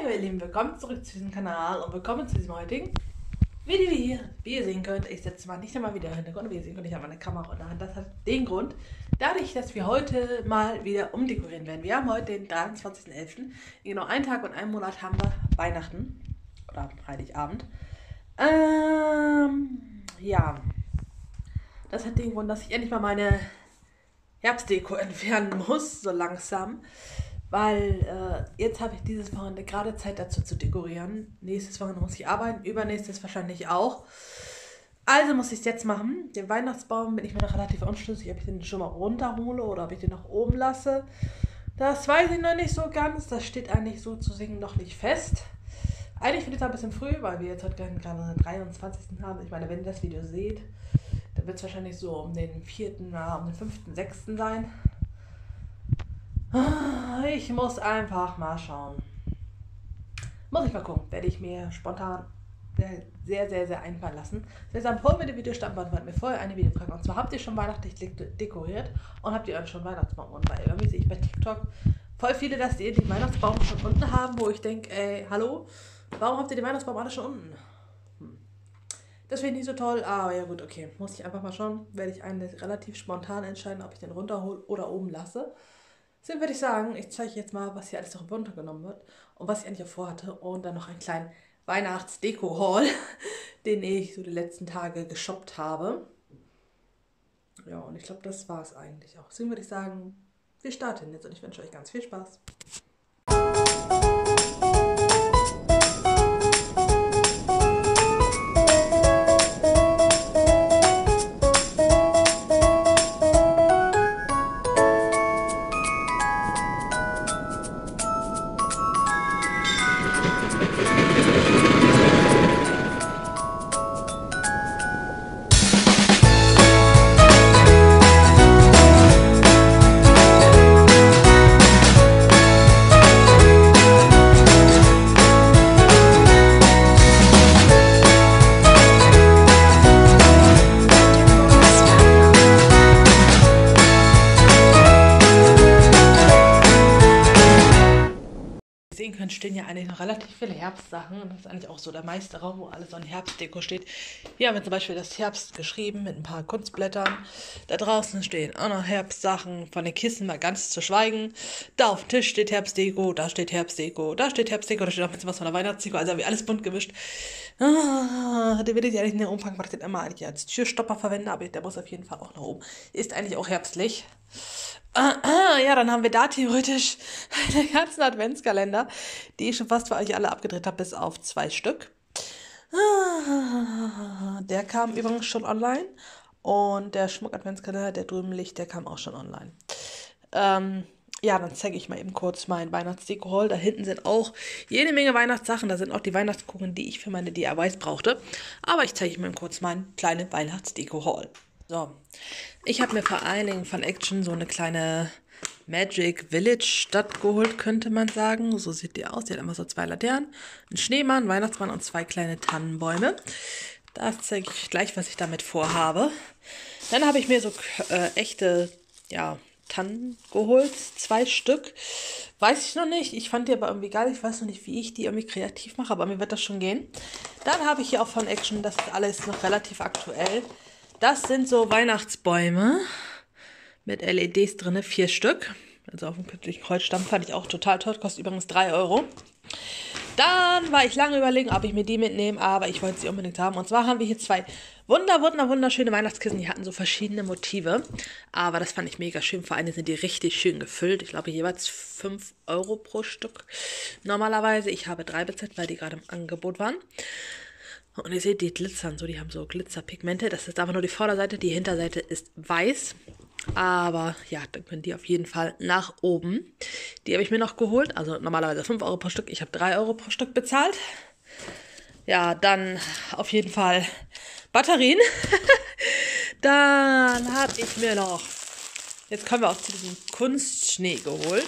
Hey ihr Lieben, willkommen zurück zu diesem Kanal und willkommen zu diesem heutigen Video hier. Wie ihr sehen könnt, ich setze mal nicht einmal wieder in den Hintergrund, wie ihr sehen könnt, ich habe meine Kamera in der Hand. Das hat den Grund, dadurch, dass wir heute mal wieder umdekorieren werden. Wir haben heute den 23.11. In genau einen Tag und einen Monat haben wir Weihnachten oder Heiligabend. Ja, das hat den Grund, dass ich endlich mal meine Herbstdeko entfernen muss, so langsam. Weil jetzt habe ich dieses Wochenende gerade Zeit dazu zu dekorieren. Nächstes Wochenende muss ich arbeiten, übernächstes wahrscheinlich auch. Also muss ich es jetzt machen. Den Weihnachtsbaum bin ich mir noch relativ unschlüssig, ob ich den schon mal runterhole oder ob ich den noch oben lasse. Das weiß ich noch nicht so ganz. Das steht eigentlich so zu singen noch nicht fest. Eigentlich finde ich es ein bisschen früh, weil wir jetzt heute gerade den 23. haben. Ich meine, wenn ihr das Video seht, dann wird es wahrscheinlich so um den 4., um den 5., 6. sein. Ich muss einfach mal schauen. Muss ich mal gucken. Werde ich mir spontan sehr einfallen lassen. Deshalb holen wir die Videostammwand, weil mir vorher eine Videofrage. Und zwar habt ihr schon weihnachtlich dekoriert und habt ihr euch schon Weihnachtsbaum unten? Weil irgendwie sehe ich bei TikTok voll viele, dass die den Weihnachtsbaum schon unten haben, wo ich denke, ey, hallo, warum habt ihr den Weihnachtsbaum alle schon unten? Das finde ich nicht so toll, aber ja gut, okay. Muss ich einfach mal schauen. Werde ich eigentlich relativ spontan entscheiden, ob ich den runterhole oder oben lasse. Deswegen würde ich sagen, ich zeige jetzt mal, was hier alles noch runtergenommen wird und was ich eigentlich auch vorhatte. Und dann noch einen kleinen Weihnachts-Deko-Haul, den ich so die letzten Tage geshoppt habe. Ja, und ich glaube, das war es eigentlich auch. Deswegen würde ich sagen, wir starten jetzt und ich wünsche euch ganz viel Spaß. Stehen ja eigentlich noch relativ viele Herbstsachen und das ist eigentlich auch so der meiste Raum, wo alles so an Herbstdeko steht. Hier haben wir zum Beispiel das Herbst geschrieben mit ein paar Kunstblättern. Da draußen stehen auch noch Herbstsachen, von den Kissen mal ganz zu schweigen. Da auf dem Tisch steht Herbstdeko, da steht Herbstdeko, da steht Herbstdeko, da steht auch ein bisschen was von der Weihnachtsdeko, also haben wir alles bunt gemischt. Den will ich eigentlich in den Umfang, weil ich den immer eigentlich als Türstopper verwende, aber der muss auf jeden Fall auch nach oben. Ist eigentlich auch herbstlich. Ja, dann haben wir da theoretisch den ganzen Adventskalender, die ich schon fast für euch alle abgedreht habe, bis auf 2 Stück. Der kam übrigens schon online und der Schmuck-Adventskalender, der drüben liegt, der kam auch schon online. Ja, dann zeige ich mal eben kurz mein Weihnachtsdeko-Haul. Da hinten sind auch jede Menge Weihnachtssachen. Da sind auch die Weihnachtskuchen, die ich für meine DIYs brauchte. Aber ich zeige euch mal kurz mein kleine Weihnachtsdeko-Haul. So, ich habe mir vor allen Dingen von Action so eine kleine Magic Village Stadt geholt, könnte man sagen. So sieht die aus. Die hat immer so 2 Laternen, einen Schneemann, einen Weihnachtsmann und 2 kleine Tannenbäume. Das zeige ich gleich, was ich damit vorhabe. Dann habe ich mir so echte, ja, Tannen geholt, 2 Stück. Weiß ich noch nicht. Ich fand die aber irgendwie geil. Ich weiß noch nicht, wie ich die irgendwie kreativ mache, aber mir wird das schon gehen. Dann habe ich hier auch von Action, das ist alles noch relativ aktuell. Das sind so Weihnachtsbäume mit LEDs drin, 4 Stück. Also auf dem künstlichen Kreuzstamm fand ich auch total toll. Kostet übrigens 3 €. Dann war ich lange überlegen, ob ich mir die mitnehme, aber ich wollte sie unbedingt haben. Und zwar haben wir hier 2 wunderschöne Weihnachtskissen. Die hatten so verschiedene Motive, aber das fand ich mega schön. Vor allem sind die richtig schön gefüllt. Ich glaube jeweils 5 € pro Stück. Normalerweise, ich habe 3 bezahlt, weil die gerade im Angebot waren. Und ihr seht, die glitzern so, die haben so Glitzerpigmente. Das ist aber nur die Vorderseite, die Hinterseite ist weiß. Aber ja, dann können die auf jeden Fall nach oben. Die habe ich mir noch geholt, also normalerweise 5 € pro Stück. Ich habe 3 € pro Stück bezahlt. Ja, dann auf jeden Fall Batterien. Dann habe ich mir noch, jetzt kommen wir auch zu diesem Kunstschnee geholt.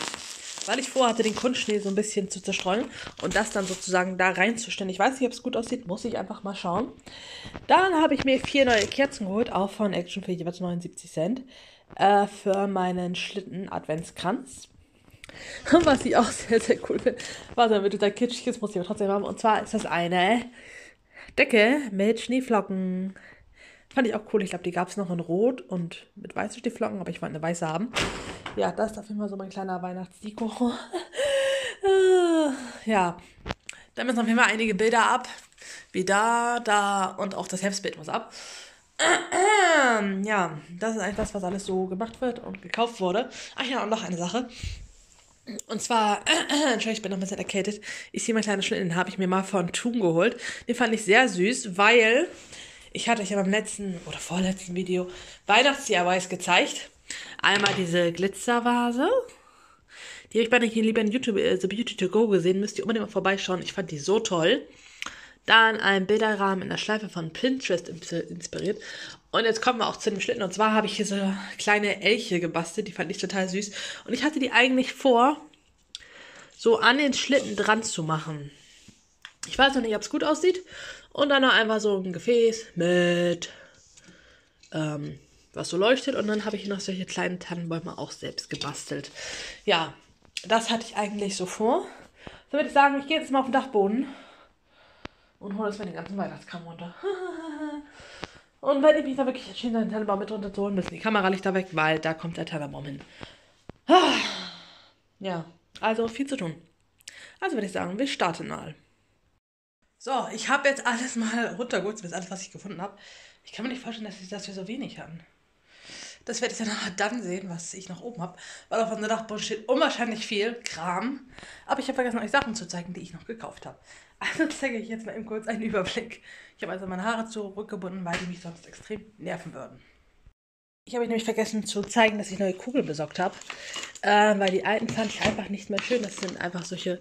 Weil ich vorhatte, den Kunstschnee so ein bisschen zu zerstreuen und das dann sozusagen da reinzustellen. Ich weiß nicht, ob es gut aussieht, muss ich einfach mal schauen. Dann habe ich mir 4 neue Kerzen geholt, auch von Action für jeweils 79 Cent, für meinen Schlitten-Adventskranz. Was ich auch sehr, sehr cool finde. Was aber total kitschig ist, muss ich aber trotzdem haben. Und zwar ist das eine Decke mit Schneeflocken. Fand ich auch cool. Ich glaube, die gab es noch in Rot und mit weißen Schneeflocken, aber ich wollte eine weiße haben. Ja, das ist auf jeden Fall so mein kleiner Weihnachtsdeko. Ja, da müssen auf jeden Fall einige Bilder ab. Wie da und auch das Herbstbild muss ab. Ja, das ist eigentlich das, was alles so gemacht wird und gekauft wurde. Ach ja, und noch eine Sache. Und zwar, Entschuldigung, ich bin noch ein bisschen erkältet. Ich sehe meinen kleinen Schlitten, den habe ich mir mal von Thun geholt. Den fand ich sehr süß, weil ich hatte euch ja beim letzten oder vorletzten Video Weihnachts-DIYs gezeigt. Einmal diese Glitzervase. Die habe ich bei den lieben YouTube, The Beauty To Go gesehen. Müsst ihr unbedingt mal vorbeischauen. Ich fand die so toll. Dann ein Bilderrahmen in der Schleife von Pinterest inspiriert. Und jetzt kommen wir auch zu dem Schlitten. Und zwar habe ich hier so kleine Elche gebastelt. Die fand ich total süß. Und ich hatte die eigentlich vor, so an den Schlitten dran zu machen. Ich weiß noch nicht, ob es gut aussieht. Und dann noch einfach so ein Gefäß mit, was so leuchtet. Und dann habe ich noch solche kleinen Tannenbäume auch selbst gebastelt. Ja, das hatte ich eigentlich so vor. So würde ich sagen, ich gehe jetzt mal auf den Dachboden und hole jetzt mal den ganzen Weihnachtskram runter. Und wenn ich mich da wirklich entschieden habe, den Tannenbaum mit runterzuholen, müssen die Kameralichter weg, weil da kommt der Tannenbaum hin. Ja, also viel zu tun. Also würde ich sagen, wir starten mal. So, ich habe jetzt alles mal runtergeholt, das ist alles, was ich gefunden habe. Ich kann mir nicht vorstellen, dass wir so wenig hatten. Das werde ich dann sehen, was ich nach oben habe. Weil auf unserem Dachboden steht unwahrscheinlich viel Kram. Aber ich habe vergessen, euch Sachen zu zeigen, die ich noch gekauft habe. Also zeige ich jetzt mal eben kurz einen Überblick. Ich habe also meine Haare zurückgebunden, weil die mich sonst extrem nerven würden. Ich habe nämlich vergessen zu zeigen, dass ich neue Kugeln besorgt habe. Weil die alten fand ich einfach nicht mehr schön. Das sind einfach solche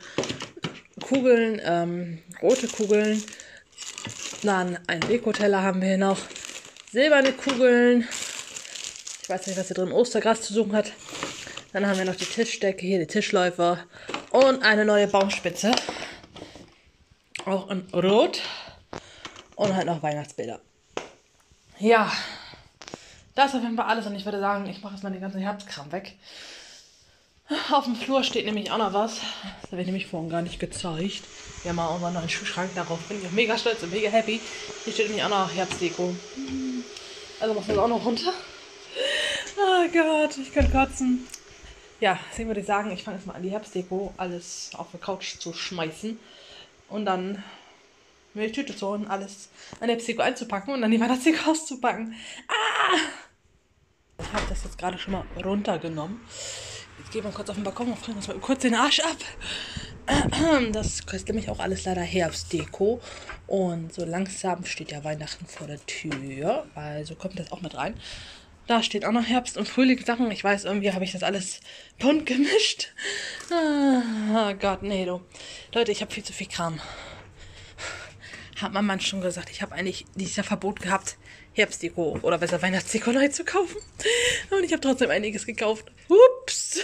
Kugeln, rote Kugeln. Dann einen Dekoteller haben wir hier noch. Silberne Kugeln. Ich weiß nicht, was hier drin Ostergras zu suchen hat. Dann haben wir noch die Tischdecke, hier die Tischläufer und eine neue Baumspitze. Auch in Rot. Und halt noch Weihnachtsbilder. Ja, das ist auf jeden Fall alles. Und ich würde sagen, ich mache jetzt mal den ganzen Herbstkram weg. Auf dem Flur steht nämlich auch noch was. Das habe ich nämlich vorhin gar nicht gezeigt. Wir haben auch unseren neuen Schuhschrank. Darauf bin ich auch mega stolz und mega happy. Hier steht nämlich auch noch Herbstdeko. Also machen wir das auch noch runter. Oh Gott, ich kann kotzen. Ja, deswegen würde ich sagen, ich fange jetzt mal an, die Herbstdeko alles auf der Couch zu schmeißen. Und dann mir die Tüte zu holen, alles an Herbstdeko einzupacken und dann die Weihnachtsdeko auszupacken. Ah! Ich habe das jetzt gerade schon mal runtergenommen. Jetzt gehen wir kurz auf den Balkon und frieren uns mal kurz den Arsch ab. Das ist nämlich auch alles leider Herbstdeko. Und so langsam steht ja Weihnachten vor der Tür. Also kommt das auch mit rein. Da steht auch noch Herbst- und Frühlingssachen. Ich weiß, irgendwie habe ich das alles bunt gemischt. Oh Gott, nee, du. Leute, ich habe viel zu viel Kram. Hat mein Mann schon gesagt, ich habe eigentlich dieses Verbot gehabt, Herbstdeko oder besser Weihnachtsdeko neu zu kaufen. Und ich habe trotzdem einiges gekauft. Ups.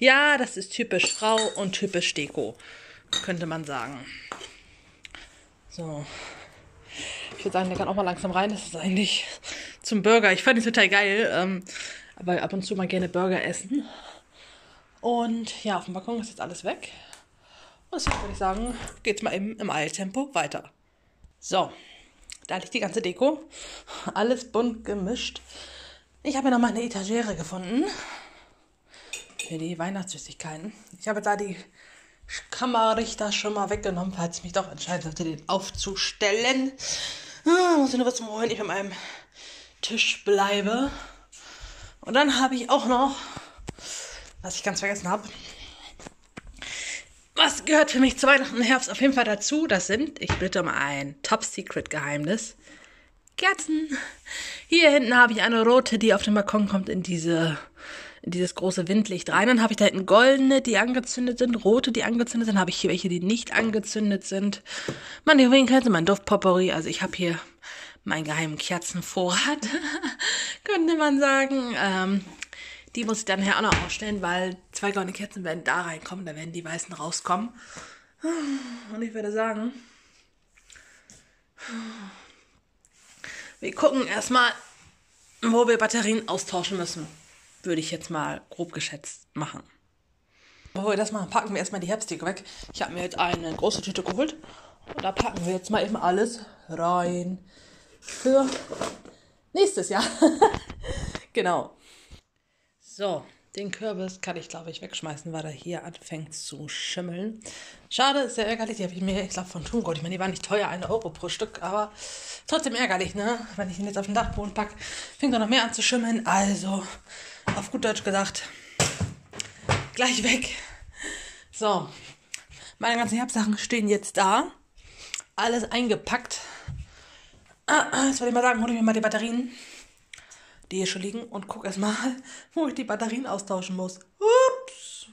Ja, das ist typisch Frau und typisch Deko, könnte man sagen. So. Ich würde sagen, der kann auch mal langsam rein. Das ist eigentlich zum Burger. Ich fand ihn total geil, aber ab und zu mal gerne Burger essen. Und ja, auf dem Balkon ist jetzt alles weg. Und deswegen würde ich sagen, geht's mal eben im Eiltempo weiter. So, da liegt die ganze Deko. Alles bunt gemischt. Ich habe ja noch mal eine Etagere gefunden. Für die Weihnachtssüßigkeiten. Ich habe da die Kammerrichter schon mal weggenommen, falls ich mich doch entscheiden sollte, den aufzustellen. Muss ich nur was zum Holen, ich an meinem Tisch bleibe. Und dann habe ich auch noch, was ich ganz vergessen habe, was gehört für mich zu Weihnachten und Herbst auf jeden Fall dazu. Das sind, ich bitte um ein Top-Secret-Geheimnis, Kerzen. Hier hinten habe ich eine rote, die auf den Balkon kommt in dieses große Windlicht rein. Dann habe ich da hinten goldene, die angezündet sind, rote, die angezündet sind. Habe ich hier welche, die nicht angezündet sind. Meine Juwelenkerze, mein Duftpoppery. Also ich habe hier meinen geheimen Kerzenvorrat, könnte man sagen. Die muss ich dann hier auch noch aufstellen, weil zwei goldene Kerzen werden da reinkommen, da werden die weißen rauskommen. Und ich würde sagen, wir gucken erstmal, wo wir Batterien austauschen müssen. Würde ich jetzt mal grob geschätzt machen. Bevor wir das machen, packen wir erstmal die Herbstdeko weg. Ich habe mir jetzt eine große Tüte geholt. Und da packen wir jetzt mal eben alles rein. Für nächstes Jahr. Genau. So, den Kürbis kann ich, glaube ich, wegschmeißen, weil er hier anfängt zu schimmeln. Schade, ist sehr ärgerlich. Die habe ich mir, ich glaube, von Thungold. Ich meine, die waren nicht teuer, 1 Euro pro Stück. Aber trotzdem ärgerlich, ne? Wenn ich ihn jetzt auf den Dachboden packe, fängt er noch mehr an zu schimmeln. Also, auf gut Deutsch gesagt, gleich weg. So, meine ganzen Herbstsachen stehen jetzt da. Alles eingepackt. Jetzt würde ich mal sagen, hole ich mir mal die Batterien, die hier schon liegen, und gucke erstmal, wo ich die Batterien austauschen muss. Ups.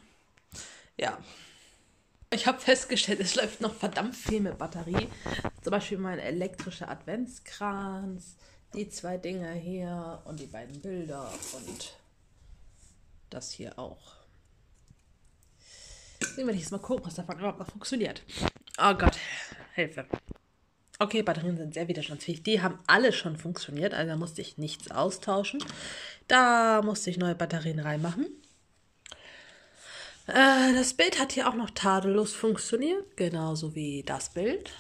Ja. Ich habe festgestellt, es läuft noch verdammt viel mit Batterie. Zum Beispiel mein elektrischer Adventskranz, die 2 Dinger hier und die beiden Bilder und das hier auch. Deswegen werde ich jetzt mal gucken, was davon überhaupt noch funktioniert. Oh Gott, Hilfe. Okay, Batterien sind sehr widerstandsfähig. Die haben alle schon funktioniert, also da musste ich nichts austauschen. Da musste ich neue Batterien reinmachen. Das Bild hat hier auch noch tadellos funktioniert, genauso wie das Bild.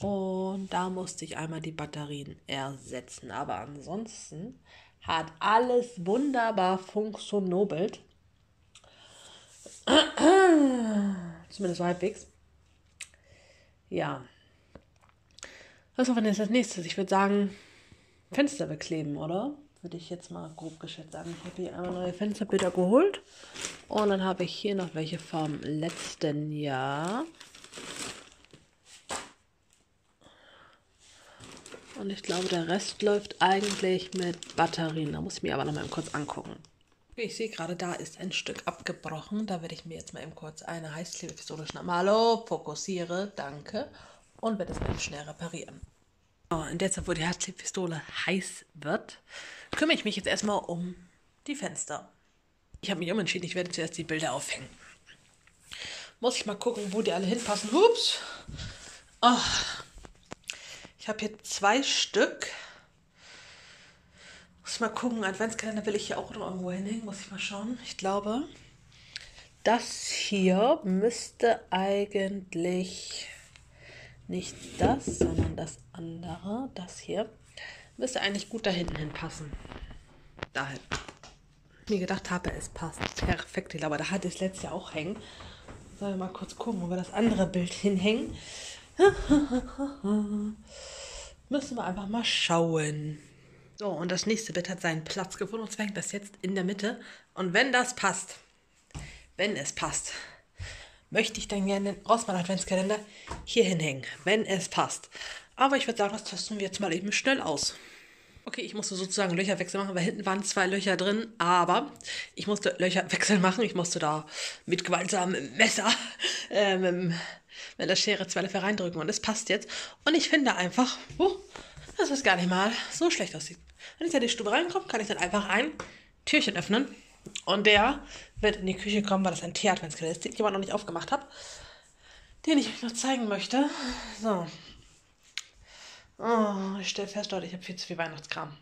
Und da musste ich einmal die Batterien ersetzen. Aber ansonsten hat alles wunderbar funktioniert. Zumindest halbwegs. Ja. Was machen wir jetzt als nächstes? Ich würde sagen, Fenster bekleben, oder? Würde ich jetzt mal grob geschätzt sagen. Ich habe hier einmal neue Fensterbilder geholt. Und dann habe ich hier noch welche vom letzten Jahr. Und ich glaube, der Rest läuft eigentlich mit Batterien. Da muss ich mir aber noch mal kurz angucken. Ich sehe gerade, da ist ein Stück abgebrochen. Da werde ich mir jetzt mal eben kurz eine Heißklebepistole schnappen. Hallo, fokussiere, danke. Und werde es mal eben schnell reparieren. So, in der Zeit, wo die Heißklebepistole heiß wird, kümmere ich mich jetzt erstmal um die Fenster. Ich habe mich umentschieden, ich werde zuerst die Bilder aufhängen. Muss ich mal gucken, wo die alle hinpassen. Ups! Oh. Ich habe hier 2 Stück. Muss ich mal gucken, Adventskalender will ich hier auch noch irgendwo hinhängen, muss ich mal schauen. Ich glaube, das hier müsste eigentlich nicht das, sondern das andere, das hier, müsste eigentlich gut da hinten hinpassen. Dahin. Ich mir gedacht habe, es passt perfekt. Ich glaube, da hatte ich es letztes Jahr auch hängen. Sollen wir mal kurz gucken, wo wir das andere Bild hinhängen. Müssen wir einfach mal schauen. So, und das nächste Bild hat seinen Platz gefunden und zwar hängt das jetzt in der Mitte. Und wenn es passt, möchte ich dann gerne den Rossmann-Adventskalender hier hinhängen, wenn es passt. Aber ich würde sagen, das testen wir jetzt mal eben schnell aus. Okay, ich musste sozusagen Löcherwechsel machen, weil hinten waren 2 Löcher drin, aber ich musste Löcherwechsel machen. Ich musste da mit gewaltsamem Messer, mit der Schere 2 Löcher reindrücken und es passt jetzt. Und ich finde einfach, dass es gar nicht mal so schlecht aussieht. Wenn ich da in die Stube reinkomme, kann ich dann einfach ein Türchen öffnen. Und der wird in die Küche kommen, weil das ein Tee-Adventskalender ist, den ich aber noch nicht aufgemacht habe. Den ich euch noch zeigen möchte. So. Oh, ich stelle fest, Leute, ich habe viel zu viel Weihnachtskram.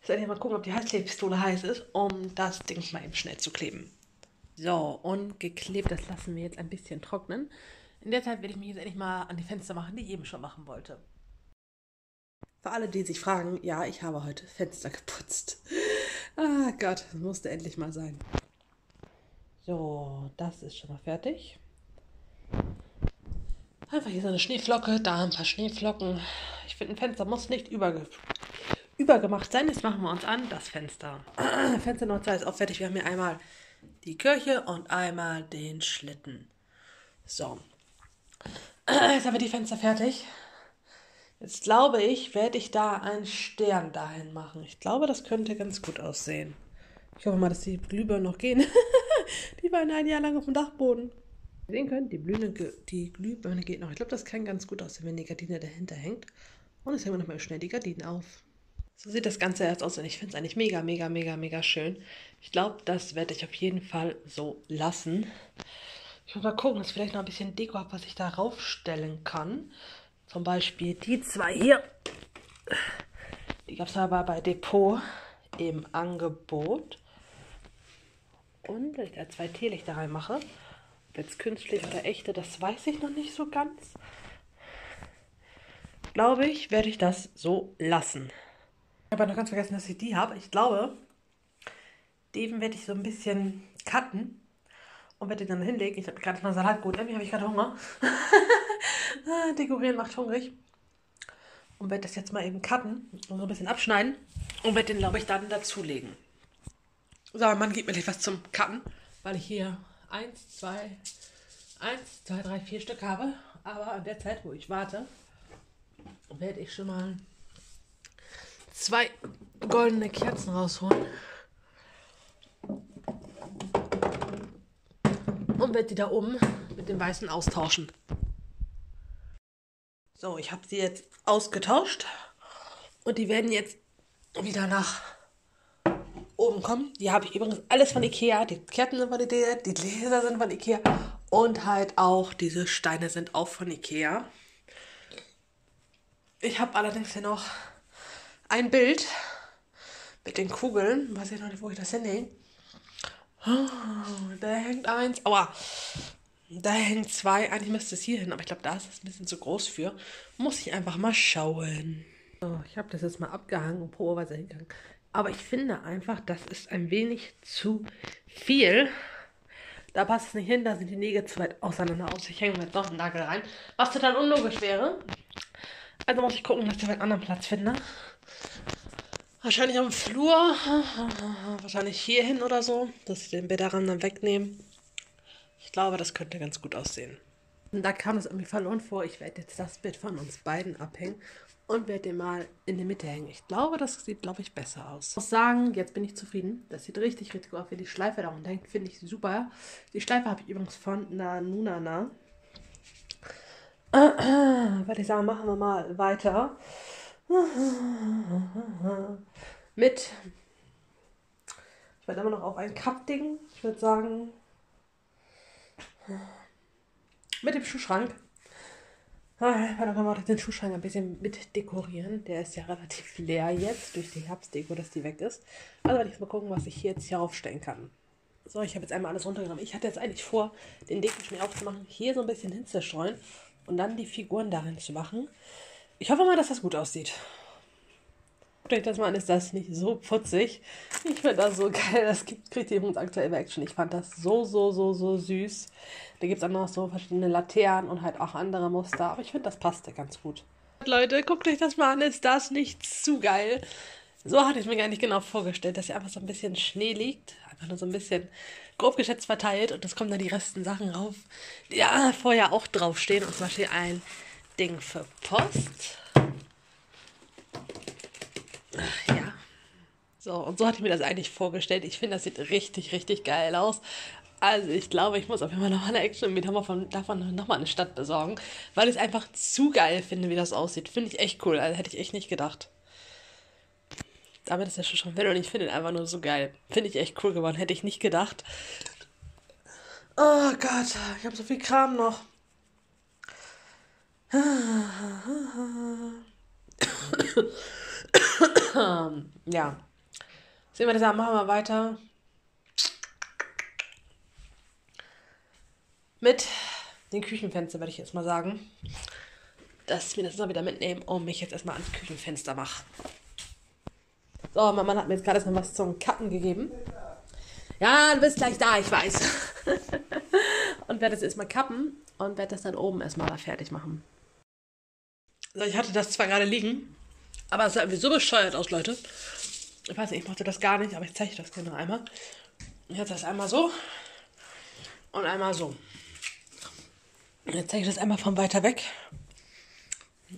Jetzt werde ich mal gucken, ob die Heißklebepistole heiß ist, um das Ding mal eben schnell zu kleben. So, und geklebt, das lassen wir jetzt ein bisschen trocknen. In der Zeit werde ich mich jetzt endlich mal an die Fenster machen, die ich eben schon machen wollte. Für alle, die sich fragen, ja, ich habe heute Fenster geputzt. Ah Gott, das musste endlich mal sein. So, das ist schon mal fertig. Einfach hier so eine Schneeflocke, da ein paar Schneeflocken. Ich finde, ein Fenster muss nicht übergemacht sein. Jetzt machen wir uns an das Fenster. Fenster Nummer 2 ist auch fertig. Wir haben hier einmal die Kirche und einmal den Schlitten. So, jetzt haben wir die Fenster fertig. Jetzt glaube ich, werde ich da einen Stern dahin machen. Ich glaube, das könnte ganz gut aussehen. Ich hoffe mal, dass die Glühbirnen noch gehen. Die waren ein Jahr lang auf dem Dachboden. Wie ihr sehen könnt, die Glühbirne geht noch. Ich glaube, das kann ganz gut aussehen, wenn die Gardine dahinter hängt. Und jetzt hängen wir nochmal schnell die Gardinen auf. So sieht das Ganze jetzt aus und ich finde es eigentlich mega, mega, mega, mega schön. Ich glaube, das werde ich auf jeden Fall so lassen. Ich muss mal gucken, dass ich vielleicht noch ein bisschen Deko habe, was ich da raufstellen kann. Zum Beispiel die 2 hier, die gab es aber bei Depot im Angebot. Und wenn ich da 2 Teelichter reinmache, ob jetzt künstlich oder echte, das weiß ich noch nicht so ganz. Glaube ich, werde ich das so lassen. Ich habe noch ganz vergessen, dass ich die habe. Ich glaube, die werde ich so ein bisschen cutten und werde die dann hinlegen. Ich habe gerade mal Salat gut. Irgendwie habe ich gerade Hunger. Dekorieren macht hungrig. Und werde das jetzt mal eben cutten und so ein bisschen abschneiden und werde den, glaube ich, dann dazulegen. So, man gibt mir gleich was zum Cutten, weil ich hier 4 Stück habe. Aber an der Zeit, wo ich warte, werde ich schon mal 2 goldene Kerzen rausholen und werde die da oben mit dem weißen austauschen. So, ich habe sie jetzt ausgetauscht und die werden jetzt wieder nach oben kommen. Die habe ich übrigens alles von Ikea, die Kerzen sind validiert, die Gläser sind von Ikea und halt auch diese Steine sind auch von Ikea. Ich habe allerdings hier noch ein Bild mit den Kugeln. Weiß ich noch nicht, wo ich das hinlege. Oh, da hängt eins. Aua. Da hängen 2. Eigentlich müsste es hier hin, aber ich glaube, da ist es ein bisschen zu groß für. Muss ich einfach mal schauen. So, ich habe das jetzt mal abgehangen und probeweise hingegangen. Aber ich finde einfach, das ist ein wenig zu viel. Da passt es nicht hin, da sind die Nägel zu weit auseinander aus. Ich hänge mir jetzt noch einen Nagel rein, was total unlogisch wäre. Also muss ich gucken, dass ich einen anderen Platz finde. Wahrscheinlich am Flur, wahrscheinlich hier hin oder so, dass ich den Bilderrahmen dann wegnehmen. Ich glaube, das könnte ganz gut aussehen. Und da kam es irgendwie verloren vor. Ich werde jetzt das Bild von uns beiden abhängen und werde den mal in die Mitte hängen. Ich glaube, das sieht, glaube ich, besser aus. Ich muss sagen, jetzt bin ich zufrieden. Das sieht richtig, richtig gut aus, wie die Schleife darum hängt. Finde ich super. Die Schleife habe ich übrigens von Nanunana. Würde ich sagen, machen wir mal weiter. Mit, ich werde immer noch auf ein Cup-Ding, ich würde sagen, mit dem Schuhschrank. Dann können wir auch den Schuhschrank ein bisschen mit dekorieren. Der ist ja relativ leer jetzt durch die Herbstdeko, dass die weg ist. Also werde ich mal gucken, was ich hier jetzt hier aufstellen kann. So, ich habe jetzt einmal alles runtergenommen. Ich hatte jetzt eigentlich vor, den Dekoschmier aufzumachen, hier so ein bisschen hinzustreuen und dann die Figuren darin zu machen. Ich hoffe mal, dass das gut aussieht. Guckt euch das mal an, ist das nicht so putzig? Ich finde das so geil. Das kriegt ihr übrigens aktuell bei Action. Ich fand das so süß. Da gibt es auch noch so verschiedene Laternen und halt auch andere Muster. Aber ich finde, das passt ja ganz gut. Leute, guckt euch das mal an, ist das nicht zu geil? So hatte ich mir gar nicht genau vorgestellt, dass hier einfach so ein bisschen Schnee liegt. Einfach nur so ein bisschen grob geschätzt verteilt. Und es kommen dann die resten Sachen rauf, die ja vorher auch draufstehen. Und zum Beispiel ein Ding für Post. Ach, ja. So, und so hatte ich mir das eigentlich vorgestellt. Ich finde, das sieht richtig, richtig geil aus. Also ich glaube, ich muss auf jeden Fall nochmal eine Action und mir davon nochmal eine Stadt besorgen. Weil ich es einfach zu geil finde, wie das aussieht. Finde ich echt cool. Also hätte ich echt nicht gedacht. Damit ist der Schuhschrank weg und ich finde ihn einfach nur so geil. Finde ich echt cool geworden. Hätte ich nicht gedacht. Oh Gott, ich habe so viel Kram noch. Ja. Sehen wir das an, machen wir weiter. Mit den Küchenfenster würde ich jetzt mal sagen, dass wir das mal wieder mitnehmen und mich jetzt erstmal ans Küchenfenster mache. So, mein Mann hat mir jetzt gerade erstmal was zum Cutten gegeben. Ja, du bist gleich da, ich weiß. Und werde das erstmal kappen und werde das dann oben erstmal da fertig machen. So, ich hatte das zwar gerade liegen, aber es sah irgendwie so bescheuert aus, Leute. Ich weiß nicht, ich mochte das gar nicht, aber ich zeige euch das gerne einmal. Jetzt das einmal so und einmal so. Jetzt zeige ich das einmal von weiter weg.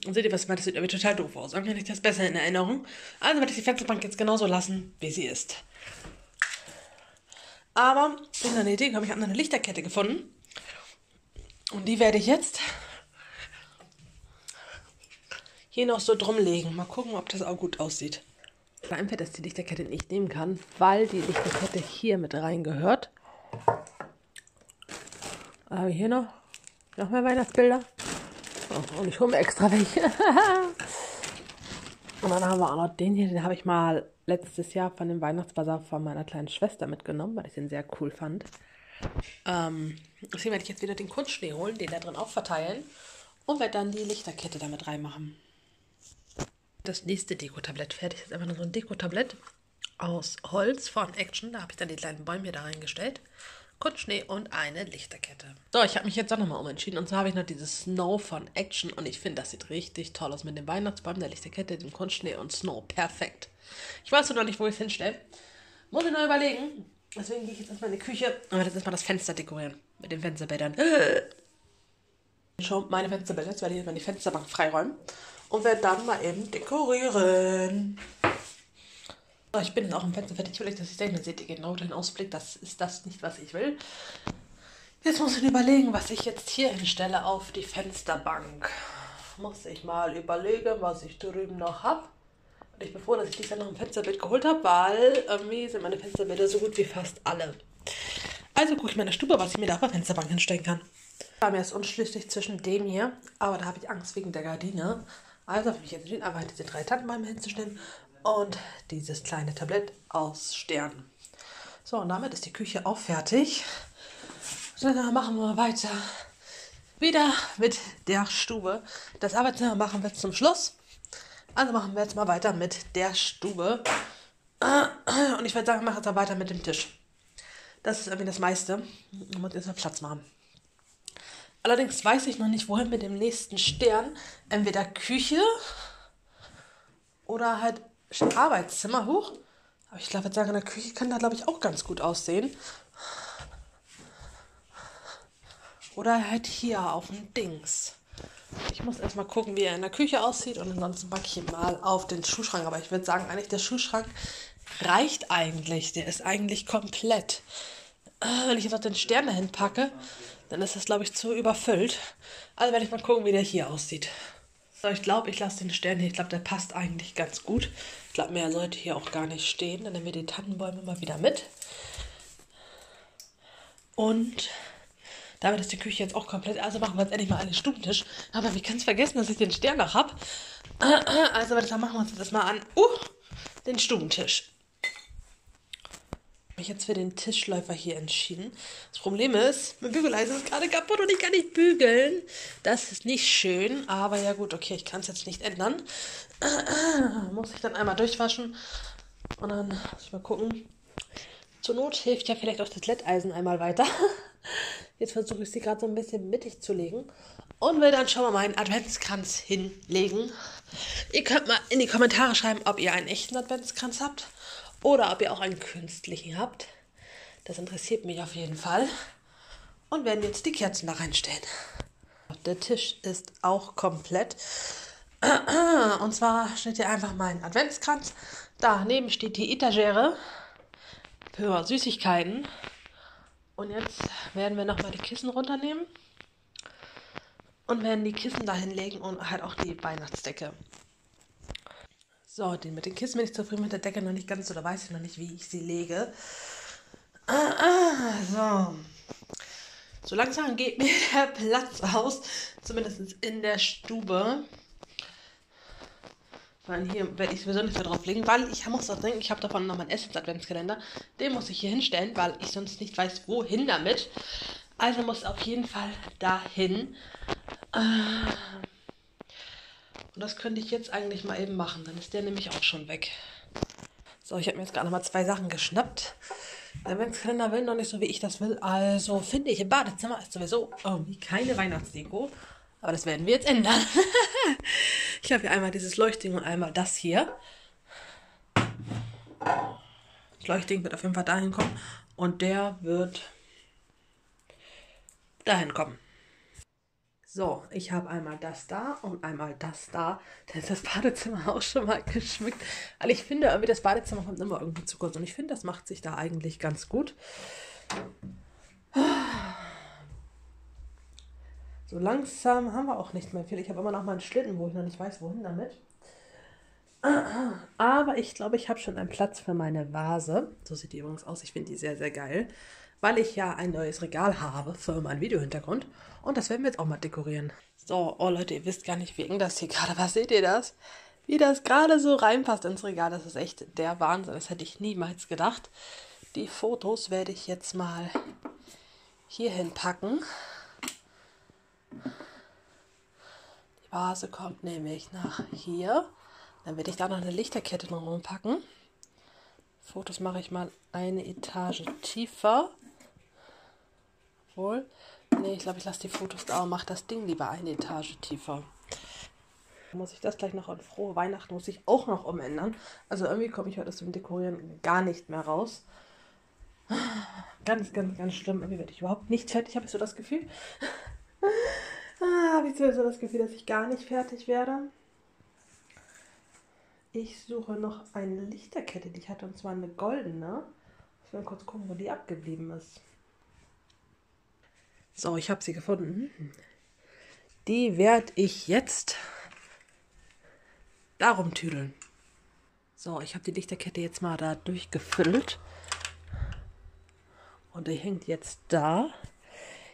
Und seht ihr, was ich meine? Das sieht irgendwie total doof aus. Irgendwie liegt das besser in Erinnerung. Also werde ich die Fensterbank jetzt genauso lassen, wie sie ist. Aber in meiner Idee habe ich eine Lichterkette gefunden. Und die werde ich jetzt hier noch so drumlegen. Mal gucken, ob das auch gut aussieht. Mir einfällt, dass die Lichterkette nicht nehmen kann, weil die Lichterkette hier mit reingehört. Aber hier noch mehr Weihnachtsbilder. Oh, und ich hole mir extra welche. Und dann haben wir auch noch den hier. Den habe ich mal letztes Jahr von dem Weihnachtsbazar von meiner kleinen Schwester mitgenommen, weil ich den sehr cool fand. Deswegen werde ich jetzt wieder den Kunstschnee holen, den da drin auch verteilen und werde dann die Lichterkette damit reinmachen. Das nächste Dekotablett fertig ist einfach nur so ein Dekotablett aus Holz von Action. Da habe ich dann die kleinen Bäume da reingestellt. Kunstschnee und eine Lichterkette. So, ich habe mich jetzt auch nochmal umentschieden. Und zwar habe ich noch dieses Snow von Action. Und ich finde, das sieht richtig toll aus mit den Weihnachtsbäumen, der Lichterkette, dem Kunstschnee und Snow. Perfekt. Ich weiß noch nicht, wo ich es hinstelle. Muss ich noch überlegen. Deswegen gehe ich jetzt erstmal in die Küche und werde jetzt erstmal das Fenster dekorieren. Mit den Fensterbädern. Schon meine Fensterbäder. Jetzt werde ich jetzt mal die Fensterbank freiräumen. Und werde dann mal eben dekorieren. So, ich bin auch im Fenster fertig. Vielleicht, dass ich denke, seht ihr genau den Ausblick. Das ist das nicht, was ich will. Jetzt muss ich überlegen, was ich jetzt hier hinstelle auf die Fensterbank. Muss ich mal überlegen, was ich drüben noch habe. Und ich bin froh, dass ich dieses Jahr noch ein Fensterbild geholt habe, weil irgendwie sind meine Fensterbilder so gut wie fast alle. Also gucke ich mal in der Stube, was ich mir da auf der Fensterbank hinstellen kann. Ich war mir erst unschlüssig zwischen dem hier, aber da habe ich Angst wegen der Gardine. Also habe ich mich jetzt entschieden, einfach diese drei Tannenbäume hinzustellen. Und dieses kleine Tablett aus Sternen. So, und damit ist die Küche auch fertig. Und dann machen wir weiter. Wieder mit der Stube. Das Arbeitszimmer machen wir jetzt zum Schluss. Also machen wir jetzt mal weiter mit der Stube. Und ich würde sagen, wir machen jetzt mal weiter mit dem Tisch. Das ist irgendwie das meiste. Man muss jetzt mal Platz machen. Allerdings weiß ich noch nicht, wohin mit dem nächsten Stern. Entweder Küche oder halt Arbeitszimmer hoch. Aber ich glaube, jetzt sagen, in der Küche kann da, glaube ich, auch ganz gut aussehen. Oder halt hier auf dem Dings. Ich muss erstmal gucken, wie er in der Küche aussieht und ansonsten packe ich ihn mal auf den Schuhschrank. Aber ich würde sagen, eigentlich der Schuhschrank reicht eigentlich. Der ist eigentlich komplett. Wenn ich jetzt noch den Stern dahin packe, dann ist das, glaube ich, zu überfüllt. Also werde ich mal gucken, wie der hier aussieht. So, ich glaube, ich lasse den Stern hier. Ich glaube, der passt eigentlich ganz gut. Ich glaube, mehr sollte hier auch gar nicht stehen. Dann nehmen wir die Tannenbäume mal wieder mit. Und damit ist die Küche jetzt auch komplett. Also machen wir jetzt endlich mal einen Stubentisch. Aber ich kann es vergessen, dass ich den Stern noch habe. Also dann machen wir uns das mal an. Den Stubentisch. Ich habe mich jetzt für den Tischläufer hier entschieden. Das Problem ist, mein Bügeleisen ist gerade kaputt und ich kann nicht bügeln. Das ist nicht schön, aber ja gut, okay, ich kann es jetzt nicht ändern. Muss ich dann einmal durchwaschen und dann muss ich mal gucken. Zur Not hilft ja vielleicht auch das Glätteisen einmal weiter. Jetzt versuche ich sie gerade so ein bisschen mittig zu legen und will dann schon mal meinen Adventskranz hinlegen. Ihr könnt mal in die Kommentare schreiben, ob ihr einen echten Adventskranz habt. Oder ob ihr auch einen künstlichen habt. Das interessiert mich auf jeden Fall. Und werden jetzt die Kerzen da reinstellen. Der Tisch ist auch komplett. Und zwar steht hier einfach mein Adventskranz. Daneben steht die Etagere für Süßigkeiten. Und jetzt werden wir nochmal die Kissen runternehmen. Und werden die Kissen da hinlegen und halt auch die Weihnachtsdecke. So, den mit den Kissen bin ich zufrieden, mit der Decke noch nicht ganz, oder weiß ich noch nicht, wie ich sie lege. So. So langsam geht mir der Platz aus, zumindest in der Stube. Weil hier werde ich sowieso nicht mehr drauf legen, weil ich muss auch denken, ich habe davon noch meinen Essens-Adventskalender. Den muss ich hier hinstellen, weil ich sonst nicht weiß, wohin damit. Also muss auf jeden Fall dahin. Und das könnte ich jetzt eigentlich mal eben machen. Dann ist der nämlich auch schon weg. So, ich habe mir jetzt gerade nochmal zwei Sachen geschnappt. Der Adventskalender will noch nicht so, wie ich das will. Also finde ich, im Badezimmer ist sowieso irgendwie keine Weihnachtsdeko. Aber das werden wir jetzt ändern. Ich habe hier einmal dieses Leuchtding und einmal das hier. Das Leuchtding wird auf jeden Fall dahin kommen. Und der wird dahin kommen. So, ich habe einmal das da und einmal das da. Dann ist das Badezimmer auch schon mal geschmückt. Also ich finde, irgendwie das Badezimmer kommt immer irgendwie zu kurz. Und ich finde, das macht sich da eigentlich ganz gut. So langsam haben wir auch nicht mehr viel. Ich habe immer noch mal einen Schlitten, wo ich noch nicht weiß, wohin damit. Aber ich glaube, ich habe schon einen Platz für meine Vase. So sieht die übrigens aus. Ich finde die sehr, sehr geil. Weil ich ja ein neues Regal habe für meinen Videohintergrund. Und das werden wir jetzt auch mal dekorieren. So, oh Leute, ihr wisst gar nicht, wie eng das hier gerade war. Seht ihr das? Wie das gerade so reinpasst ins Regal, das ist echt der Wahnsinn. Das hätte ich niemals gedacht. Die Fotos werde ich jetzt mal hierhin packen. Die Vase kommt nämlich nach hier. Dann werde ich da noch eine Lichterkette drum packen. Fotos mache ich mal eine Etage tiefer. Obwohl, nee, ich glaube, ich lasse die Fotos da und mache das Ding lieber eine Etage tiefer. Muss ich das gleich noch und frohe Weihnachten muss ich auch noch umändern. Also irgendwie komme ich heute aus dem Dekorieren gar nicht mehr raus. Ganz, ganz, ganz schlimm. Irgendwie werde ich überhaupt nicht fertig. Habe ich so das Gefühl? Habe ich so das Gefühl, dass ich gar nicht fertig werde? Ich suche noch eine Lichterkette, die ich hatte, und zwar eine goldene. Ich will kurz gucken, wo die abgeblieben ist. So, ich habe sie gefunden. Die werde ich jetzt darum tüdeln. So, ich habe die Lichterkette jetzt mal da durchgefüllt. Und die hängt jetzt da.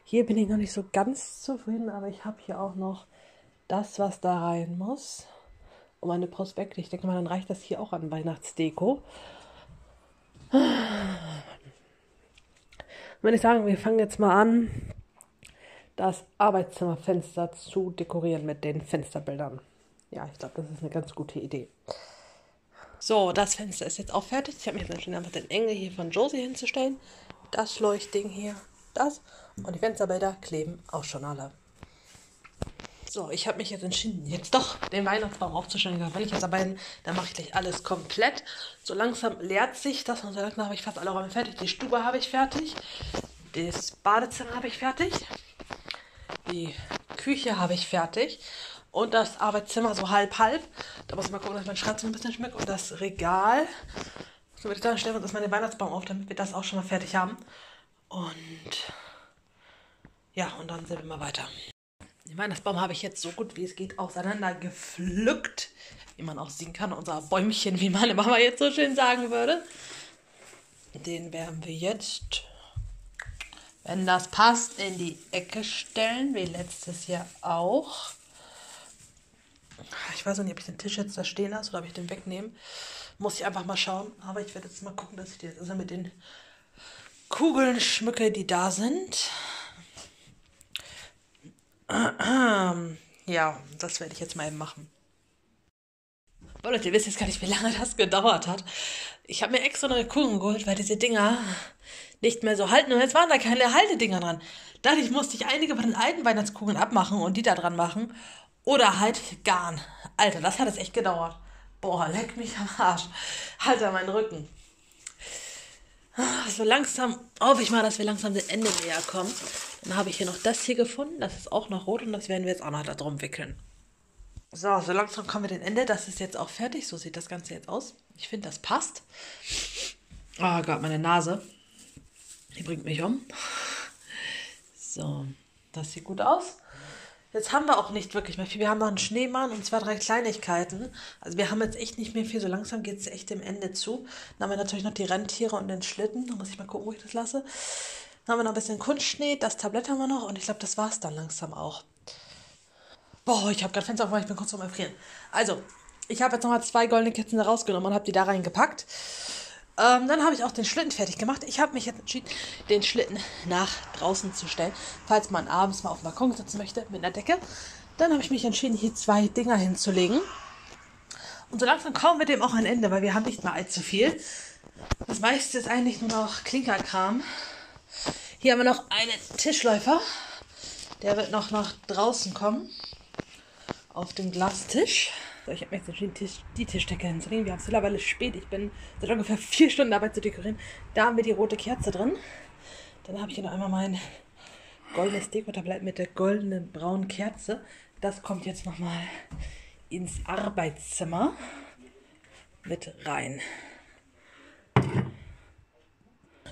Hier bin ich noch nicht so ganz zufrieden, aber ich habe hier auch noch das, was da rein muss. Um eine Prospekte. Ich denke mal, dann reicht das hier auch an Weihnachtsdeko. Wenn ich sagen, wir fangen jetzt mal an, das Arbeitszimmerfenster zu dekorieren mit den Fensterbildern. Ja, ich glaube, das ist eine ganz gute Idee. So, das Fenster ist jetzt auch fertig. Ich habe mich entschieden, einfach den Engel hier von Josie hinzustellen. Das Leuchtding hier, das. Und die Fensterbilder kleben auch schon alle. So, ich habe mich jetzt entschieden, jetzt doch den Weihnachtsbaum aufzustellen. Wenn ich jetzt arbeite, dann mache ich gleich alles komplett. So langsam leert sich das und so langsam habe ich fast alle Räume fertig. Die Stube habe ich fertig, das Badezimmer habe ich fertig, die Küche habe ich fertig und das Arbeitszimmer so halb-halb. Da muss ich mal gucken, dass mein Schreibtisch ein bisschen schmeckt und das Regal. So würde ich sagen, stellen wir uns mal den Weihnachtsbaum auf, damit wir das auch schon mal fertig haben. Und ja, und dann sehen wir mal weiter. Den Weihnachtsbaum habe ich jetzt so gut wie es geht auseinander gepflückt, wie man auch sehen kann, unser Bäumchen, wie meine Mama jetzt so schön sagen würde. Den werden wir jetzt, wenn das passt, in die Ecke stellen, wie letztes Jahr auch. Ich weiß noch nicht, ob ich den Tisch jetzt da stehen lasse oder ob ich den wegnehme. Muss ich einfach mal schauen, aber ich werde jetzt mal gucken, dass ich das also mit den Kugeln schmücke, die da sind. Ja, das werde ich jetzt mal eben machen. Aber Leute, ihr wisst jetzt gar nicht, wie lange das gedauert hat. Ich habe mir extra neue Kugeln geholt, weil diese Dinger nicht mehr so halten. Und jetzt waren da keine Haltedinger dran. Dadurch musste ich einige von den alten Weihnachtskugeln abmachen und die da dran machen. Oder halt garn. Alter, das hat jetzt echt gedauert. Boah, leck mich am Arsch. Halt an meinen Rücken. So langsam hoffe ich mal, dass wir langsam dem Ende näher kommen. Dann habe ich hier noch das hier gefunden. Das ist auch noch rot und das werden wir jetzt auch noch da drum wickeln. So langsam kommen wir dem Ende. Das ist jetzt auch fertig. So sieht das Ganze jetzt aus. Ich finde, das passt. Oh Gott, meine Nase. Die bringt mich um. So, das sieht gut aus. Jetzt haben wir auch nicht wirklich mehr viel. Wir haben noch einen Schneemann und 2, 3 Kleinigkeiten. Also wir haben jetzt echt nicht mehr viel. So langsam geht es echt dem Ende zu. Dann haben wir natürlich noch die Rentiere und den Schlitten. Da muss ich mal gucken, wo ich das lasse. Dann haben wir noch ein bisschen Kunstschnee. Das Tablett haben wir noch. Und ich glaube, das war es dann langsam auch. Boah, ich habe gerade Fenster aufgemacht. Ich bin kurz vorm Erfrieren. Also, ich habe jetzt nochmal 2 goldene Kätzchen da rausgenommen und habe die da reingepackt. Dann habe ich auch den Schlitten fertig gemacht. Ich habe mich jetzt entschieden, den Schlitten nach draußen zu stellen. Falls man abends mal auf dem Balkon sitzen möchte mit einer Decke. Dann habe ich mich entschieden, hier 2 Dinger hinzulegen. Und so langsam kommen wir dem auch ein Ende, weil wir haben nicht mehr allzu viel. Das meiste ist eigentlich nur noch Klinkerkram. Hier haben wir noch einen Tischläufer. Der wird noch nach draußen kommen. Auf dem Glastisch. So, ich habe mir jetzt entschieden, die Tischdecke hinzulegen. Wir haben es mittlerweile spät. Ich bin seit ungefähr 4 Stunden dabei zu dekorieren. Da haben wir die rote Kerze drin. Dann habe ich hier noch einmal mein goldenes Dekotablett mit der goldenen braunen Kerze. Das kommt jetzt nochmal ins Arbeitszimmer mit rein.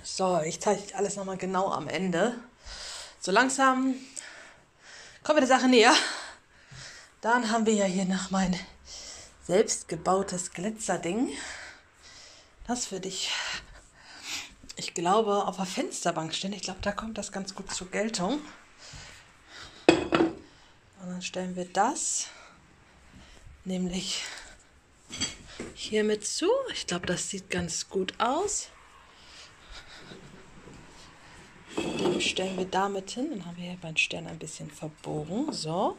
So, ich zeige euch alles nochmal genau am Ende. So langsam kommen wir der Sache näher. Dann haben wir ja hier noch mein selbstgebautes Glitzerding. Das würde ich, glaube, auf der Fensterbank stellen. Ich glaube, da kommt das ganz gut zur Geltung. Und dann stellen wir das nämlich hiermit zu. Ich glaube, das sieht ganz gut aus. Den stellen wir damit hin. Dann haben wir hier beim Stern ein bisschen verbogen. So.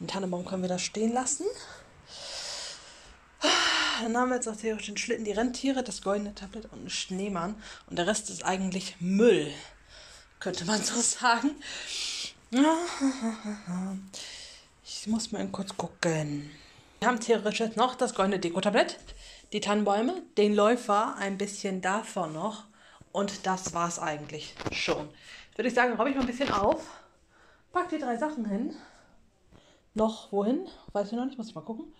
Den Tannenbaum können wir da stehen lassen. Dann haben wir jetzt auch theoretisch den Schlitten, die Rentiere, das goldene Tablett und einen Schneemann. Und der Rest ist eigentlich Müll, könnte man so sagen. Ich muss mal kurz gucken. Wir haben theoretisch jetzt noch das goldene Dekotablett, die Tannenbäume, den Läufer, ein bisschen davon noch. Und das war es eigentlich schon. Würde ich sagen, räume ich mal ein bisschen auf, pack die drei Sachen hin. Noch wohin? Weiß ich noch nicht, muss ich mal gucken.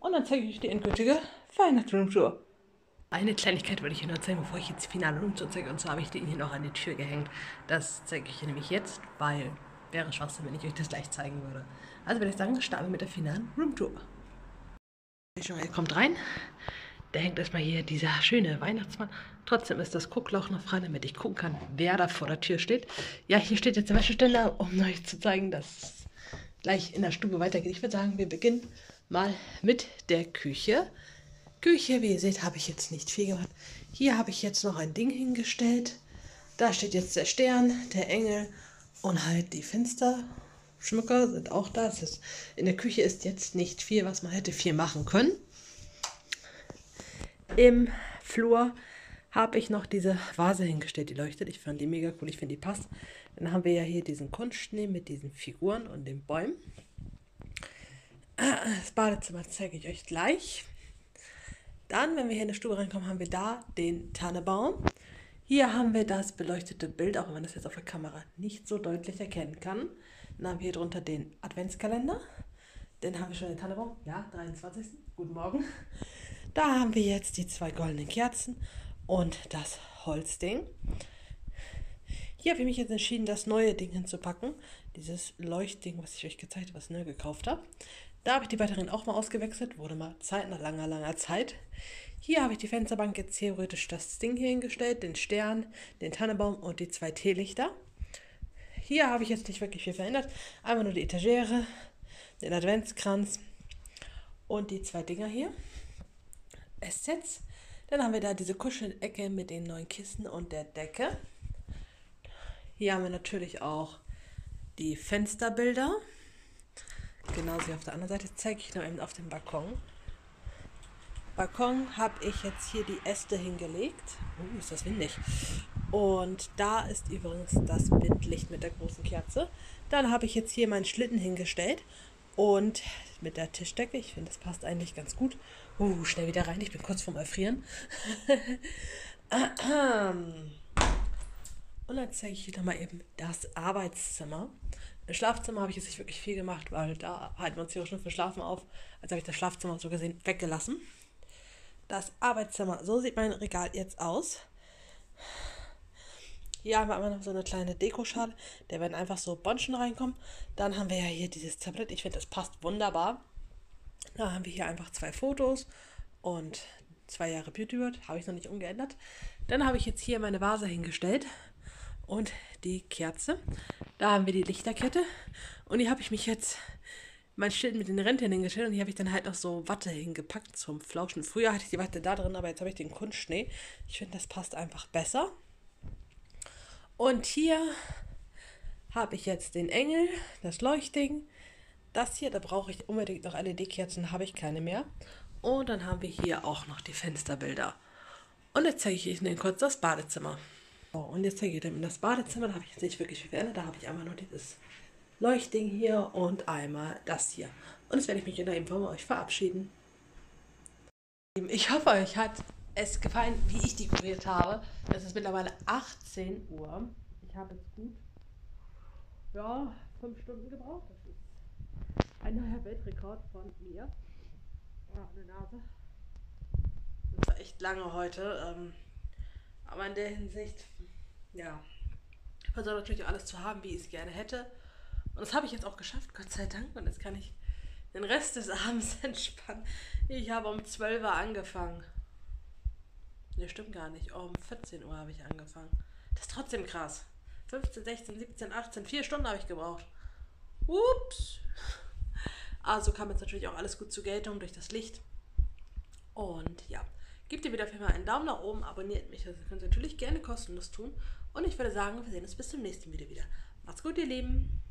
Und dann zeige ich euch die endgültige Weihnachtsroomtour. Eine Kleinigkeit wollte ich euch noch zeigen, bevor ich jetzt die finale Roomtour zeige. Und zwar habe ich den hier noch an die Tür gehängt. Das zeige ich euch nämlich jetzt, weil wäre Schwachsinn, wenn ich euch das gleich zeigen würde. Also würde ich sagen, starten wir mit der finalen Roomtour. Ihr kommt rein. Da hängt erstmal hier dieser schöne Weihnachtsmann. Trotzdem ist das Guckloch noch frei, damit ich gucken kann, wer da vor der Tür steht. Ja, hier steht jetzt der Wäscheständer, um euch zu zeigen, dass gleich in der Stube weitergeht. Ich würde sagen, wir beginnen mal mit der Küche. Küche, wie ihr seht, habe ich jetzt nicht viel gemacht. Hier habe ich jetzt noch ein Ding hingestellt. Da steht jetzt der Stern, der Engel und halt die Fensterschmücker sind auch da. Das ist, in der Küche ist jetzt nicht viel, was man hätte viel machen können. Im Flur habe ich noch diese Vase hingestellt, die leuchtet. Ich fand die mega cool, ich finde die passt. Dann haben wir ja hier diesen Kunstschnee mit diesen Figuren und den Bäumen. Das Badezimmer zeige ich euch gleich. Dann, wenn wir hier in die Stube reinkommen, haben wir da den Tannebaum. Hier haben wir das beleuchtete Bild, auch wenn man das jetzt auf der Kamera nicht so deutlich erkennen kann. Dann haben wir hier drunter den Adventskalender. Den haben wir schon, den Tannebaum. Ja, 23. Guten Morgen. Da haben wir jetzt die zwei goldenen Kerzen und das Holzding. Hier habe ich mich jetzt entschieden, das neue Ding hinzupacken. Dieses Leuchtding, was ich euch gezeigt habe, was ich neu gekauft habe. Da habe ich die Batterien auch mal ausgewechselt. Wurde mal Zeit, nach langer, langer Zeit. Hier habe ich die Fensterbank jetzt theoretisch das Ding hier hingestellt. Den Stern, den Tannenbaum und die zwei Teelichter. Hier habe ich jetzt nicht wirklich viel verändert. Einmal nur die Etagere, den Adventskranz und die zwei Dinger hier. Sets. Dann haben wir da diese Kuschelecke mit den neuen Kissen und der Decke. Hier haben wir natürlich auch die Fensterbilder. Genauso wie auf der anderen Seite zeige ich noch eben auf dem Balkon. Balkon habe ich jetzt hier die Äste hingelegt. Ist das windig. Und da ist übrigens das Windlicht mit der großen Kerze. Dann habe ich jetzt hier meinen Schlitten hingestellt. Und mit der Tischdecke, ich finde, das passt eigentlich ganz gut. Schnell wieder rein, ich bin kurz vorm Erfrieren. Und dann zeige ich wieder mal eben das Arbeitszimmer. Im Schlafzimmer habe ich jetzt nicht wirklich viel gemacht, weil da halten wir uns hier schon für Schlafen auf. Also habe ich das Schlafzimmer so gesehen weggelassen. Das Arbeitszimmer, so sieht mein Regal jetzt aus. Hier haben wir einmal noch so eine kleine Dekoschale, da werden einfach so Bonschen reinkommen. Dann haben wir ja hier dieses Tablett, ich finde, das passt wunderbar. Da haben wir hier einfach zwei Fotos und 2 Jahre Beautybird, habe ich noch nicht umgeändert. Dann habe ich jetzt hier meine Vase hingestellt und die Kerze. Da haben wir die Lichterkette und hier habe ich mich jetzt mein Schild mit den Rentieren hingestellt und hier habe ich dann halt noch so Watte hingepackt zum Flauschen. Früher hatte ich die Watte da drin, aber jetzt habe ich den Kunstschnee. Ich finde, das passt einfach besser. Und hier habe ich jetzt den Engel, das Leuchtding. Das hier, da brauche ich unbedingt noch LED-Kerzen, habe ich keine mehr. Und dann haben wir hier auch noch die Fensterbilder. Und jetzt zeige ich Ihnen kurz das Badezimmer. So, und jetzt zeige ich Ihnen das Badezimmer. Da habe ich jetzt nicht wirklich viel verändert. Da habe ich einmal nur dieses Leuchtding hier und einmal das hier. Und jetzt werde ich mich in der Inform euch verabschieden. Ich hoffe, euch hat es gefallen, wie ich dekoriert habe. Es ist mittlerweile 18 Uhr. Ich habe jetzt gut 5 Stunden gebraucht. Das ist ein neuer Weltrekord von mir. Oh, eine Nase. Das war echt lange heute. Aber in der Hinsicht, ja, ich versuche natürlich auch alles zu haben, wie ich es gerne hätte. Und das habe ich jetzt auch geschafft, Gott sei Dank. Und jetzt kann ich den Rest des Abends entspannen. Ich habe um 12 Uhr angefangen. Ne, stimmt gar nicht. Um 14 Uhr habe ich angefangen. Das ist trotzdem krass. 15, 16, 17, 18, 4 Stunden habe ich gebraucht. Ups! Also kam jetzt natürlich auch alles gut zur Geltung durch das Licht. Und ja, gebt ihr wieder auf jeden Fall einen Daumen nach oben, abonniert mich, das könnt ihr natürlich gerne kostenlos tun. Und ich würde sagen, wir sehen uns bis zum nächsten Video wieder. Macht's gut, ihr Lieben!